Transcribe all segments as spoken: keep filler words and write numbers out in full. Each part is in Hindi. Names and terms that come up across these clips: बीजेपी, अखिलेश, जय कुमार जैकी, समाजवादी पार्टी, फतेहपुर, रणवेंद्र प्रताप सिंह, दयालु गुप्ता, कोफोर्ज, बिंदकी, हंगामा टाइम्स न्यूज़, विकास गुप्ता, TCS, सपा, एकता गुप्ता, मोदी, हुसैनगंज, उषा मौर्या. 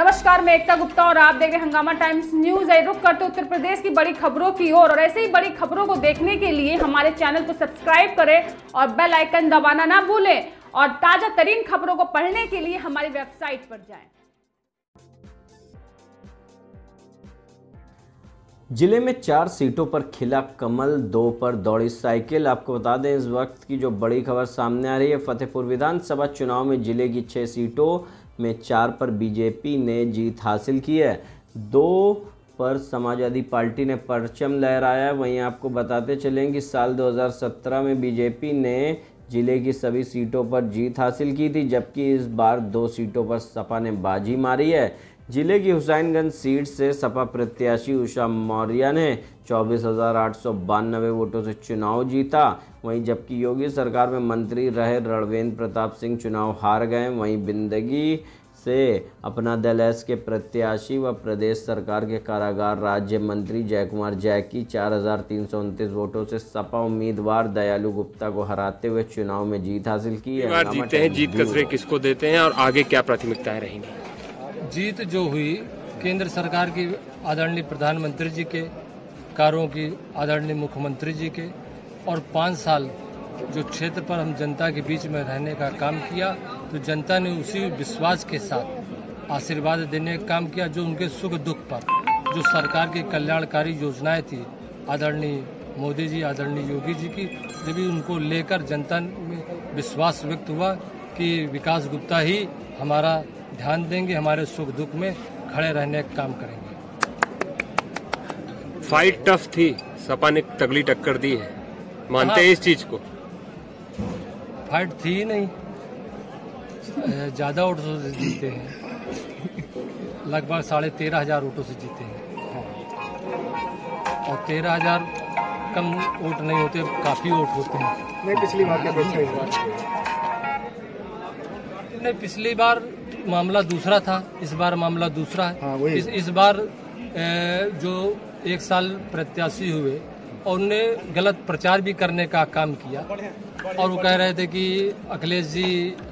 नमस्कार, मैं एकता गुप्ता और आप देख रहे हंगामा टाइम्स न्यूज़। रुक करते उत्तर प्रदेश की बड़ी खबरों की ओर और ऐसे ही बड़ी खबरों को देखने के लिए हमारे चैनल को सब्सक्राइब करें और बेल आइकन दबाना ना भूलें और ताजा तरीन खबरों को पढ़ने के लिए हमारी वेबसाइट पर जाएं। जिले में चार सीटों पर खिला कमल, दो पर दौड़ी साइकिल। आपको बता दें इस वक्त की जो बड़ी खबर सामने आ रही है, फतेहपुर विधानसभा चुनाव में जिले की छह सीटों में चार पर बीजेपी ने जीत हासिल की है, दो पर समाजवादी पार्टी ने परचम लहराया है। वहीं आपको बताते चलें कि साल दो हज़ार सत्रह में बीजेपी ने जिले की सभी सीटों पर जीत हासिल की थी, जबकि इस बार दो सीटों पर सपा ने बाजी मारी है। जिले की हुसैनगंज सीट से सपा प्रत्याशी उषा मौर्या ने चौबीस हज़ार आठ सौ बानवे वोटों से चुनाव जीता। वहीं जबकि योगी सरकार में मंत्री रहे रणवेंद्र प्रताप सिंह चुनाव हार गए। वहीं बिंदकी से अपना दल एस के प्रत्याशी व प्रदेश सरकार के कारागार राज्य मंत्री जय कुमार जैकी चार हज़ार तीन सौ उनतीस वोटों से सपा उम्मीदवार दयालु गुप्ता को हराते हुए चुनाव में जीत हासिल की है। जीते हैं, जीत कसरे किसको देते हैं और आगे क्या प्राथमिकताएं रहेंगी? जीत जो हुई केंद्र सरकार की, आदरणीय प्रधानमंत्री जी के कार्यों की, आदरणीय मुख्यमंत्री जी के, और पाँच साल जो क्षेत्र पर हम जनता के बीच में रहने का काम किया तो जनता ने उसी विश्वास के साथ आशीर्वाद देने का काम किया। जो उनके सुख दुख पर जो सरकार की कल्याणकारी योजनाएं थी आदरणीय मोदी जी, आदरणीय योगी जी की, जब भी उनको लेकर जनता में विश्वास व्यक्त हुआ कि विकास गुप्ता ही हमारा ध्यान देंगे, हमारे सुख दुख में खड़े रहने का काम करेंगे। फाइट टफ थी, सपा ने तगड़ी टक्कर दी है, मानते हैं इस चीज को? फाइट थी नहीं, ज्यादा वोटों से जीते हैं, लगभग साढ़े तेरह हजार वोटों से जीते हैं और तेरह हजार कम वोट नहीं होते, काफी वोट होते हैं। नहीं, पिछली बार क्या देखा? इस बार नहीं, पिछली बार मामला दूसरा था, इस बार मामला दूसरा है। हाँ, इस, इस बार ए, जो एक साल प्रत्याशी हुए और उन्हें गलत प्रचार भी करने का काम किया और वो कह रहे थे कि अखिलेश जी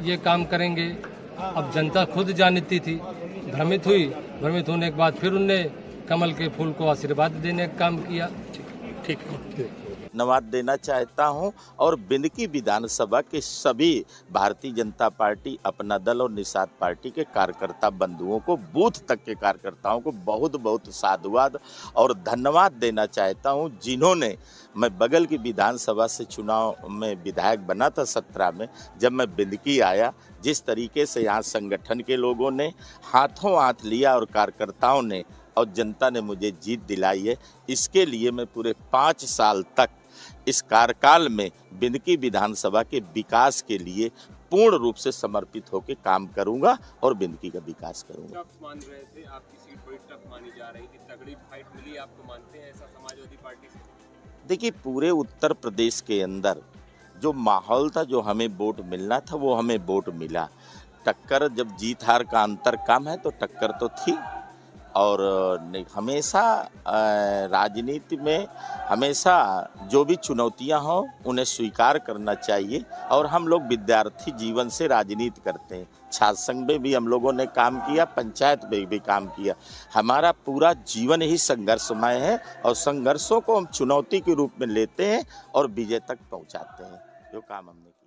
ये काम करेंगे। अब जनता खुद जानती थी, भ्रमित हुई, भ्रमित होने के बाद फिर उनने कमल के फूल को आशीर्वाद देने का काम किया। ठीक है, नवाद देना चाहता हूं और बिंदकी विधानसभा के सभी भारतीय जनता पार्टी, अपना दल और निषाद पार्टी के कार्यकर्ता बंधुओं को, बूथ तक के कार्यकर्ताओं को बहुत बहुत साधुवाद और धन्यवाद देना चाहता हूं, जिन्होंने, मैं बगल की विधानसभा से चुनाव में विधायक बना था सत्रह में, जब मैं बिंदकी आया, जिस तरीके से यहाँ संगठन के लोगों ने हाथों हाथ लिया और कार्यकर्ताओं ने और जनता ने मुझे जीत दिलाई है, इसके लिए मैं पूरे पाँच साल तक इस कार्यकाल में बिंदकी विधानसभा के विकास के लिए पूर्ण रूप से समर्पित होकर काम करूंगा और बिंदकी का विकास करूंगा। टफ मान रहे थे, आपकी सीट बड़ी टफ मानी जा रही थी, तगड़ी फाइट मिली आपको, मानते हैं ऐसा समाजवादी पार्टी से? देखिए, पूरे उत्तर प्रदेश के अंदर जो माहौल था, जो हमें वोट मिलना था, वो हमें वोट मिला। टक्कर, जब जीत हार का अंतर कम है तो टक्कर तो थी, और हमेशा राजनीति में हमेशा जो भी चुनौतियां हों उन्हें स्वीकार करना चाहिए। और हम लोग विद्यार्थी जीवन से राजनीति करते हैं, छात्र संघ में भी हम लोगों ने काम किया, पंचायत में भी काम किया, हमारा पूरा जीवन ही संघर्षमय है और संघर्षों को हम चुनौती के रूप में लेते हैं और विजय तक पहुंचाते हैं, जो काम हमने